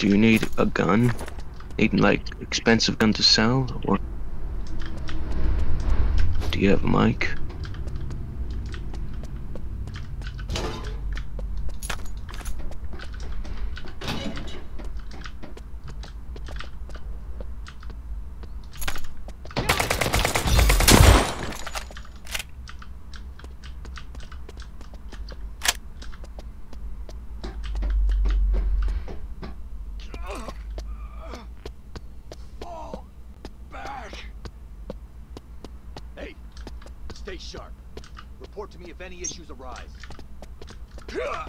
Do you need a gun? Need like expensive gun to sell, or do you have a mic? Stay sharp. Report to me if any issues arise. Damn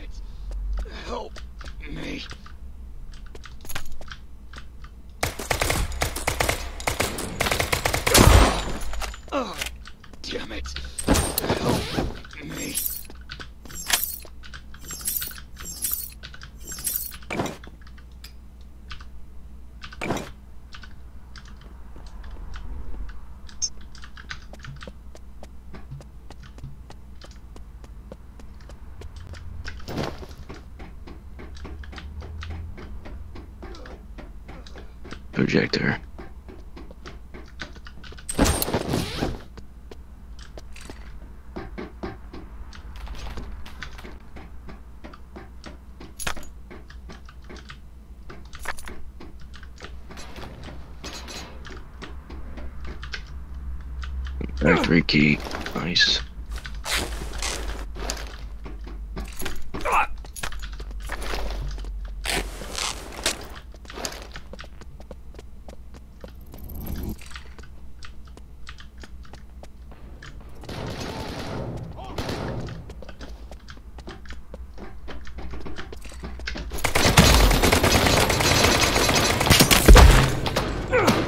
it. Help me. Damn it. Help me. Projector. Factory key. Nice.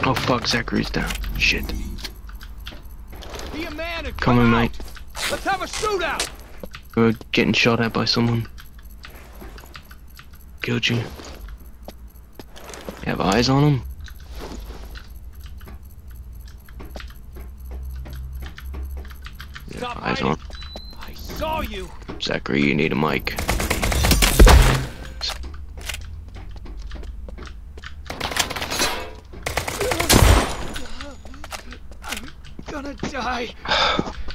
Oh fuck, Zachary's down. Shit. Be a man and come mate. Let's have a shootout! We're getting shot at by someone. Killed you. Have eyes on him? Stop eyes on. I saw you! Zachary, you need a mic. I'm gonna die.